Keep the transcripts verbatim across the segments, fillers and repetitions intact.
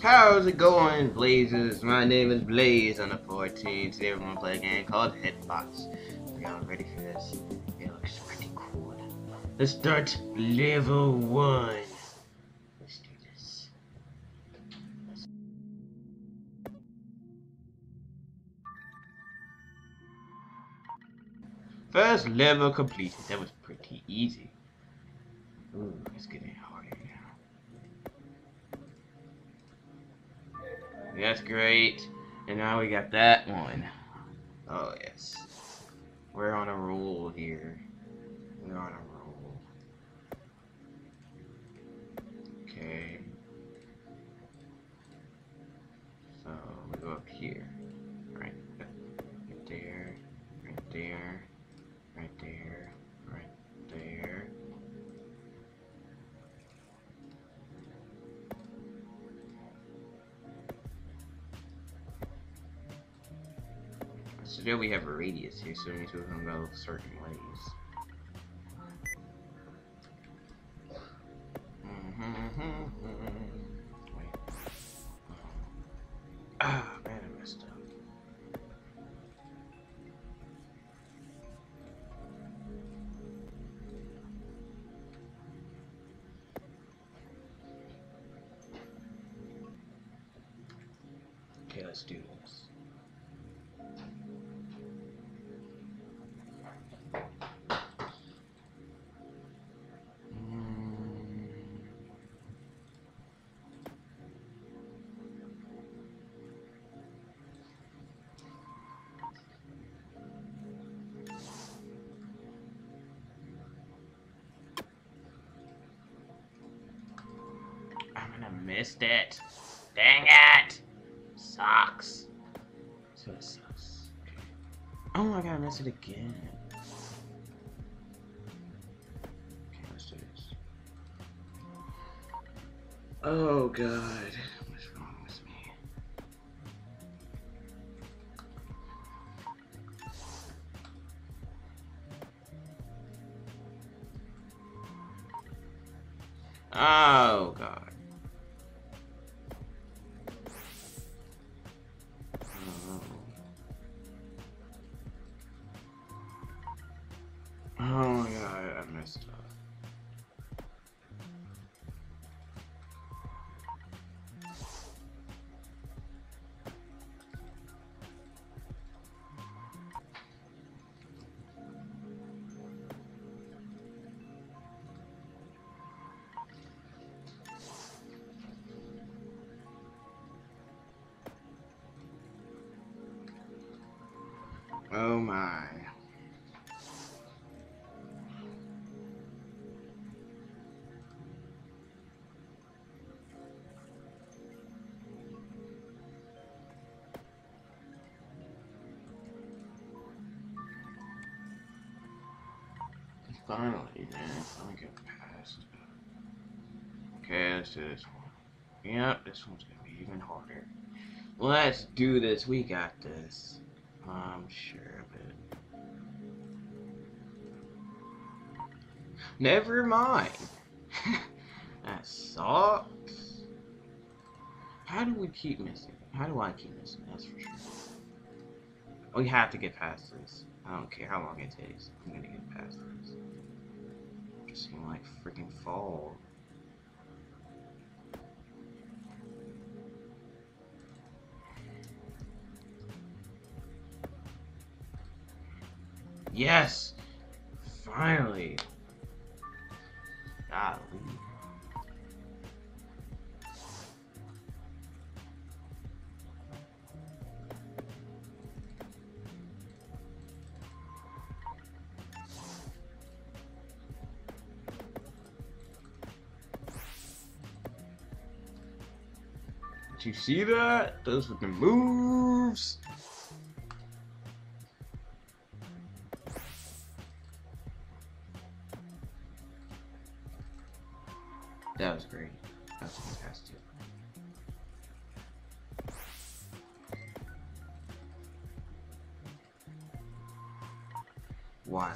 How's it going, Blazers? My name is Blaze Hunter fourteen. Today we're gonna play a game called Hitbox. Are y'all ready for this? It looks pretty cool. Let's start level one. Let's do this. Let's... First level complete. That was pretty easy. Ooh, let's get it. That's great. And now we got that one. Oh, yes. We're on a roll here. We're on a roll. Okay. So, we go up here. Right there. Right there. Right there. Right there. So there we have a radius here, so we need to go certain ways. Wait. Ah, oh, man, I messed up. Okay, let's do this. Missed it. Dang it! Sucks. So it sucks. Okay. Oh my god, I missed it again. Okay, let's do this. Oh god. What's wrong with me? Oh god. Oh my god, I messed up. Oh my. Finally, man. Let me get past. Okay, let's do this one. Yep, this one's gonna be even harder. Let's do this. We got this. I'm sure of it. Never mind. That sucks. How do we keep missing? How do I keep missing? That's for sure. We have to get past this. I don't care how long it takes. I'm gonna get past this. Just gonna like freaking fall. Yes! Finally! Golly. You see that? Those with the moves. That was great. That was fantastic. Why?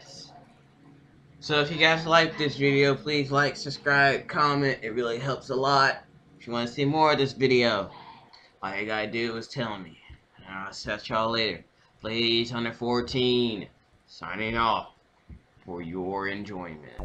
guys. So if you guys like this video, please like, subscribe, comment. It really helps a lot. If you want to see more of this video, all you gotta do is tell me. And I'll catch y'all later. BlazeHunter fourteen signing off for your enjoyment.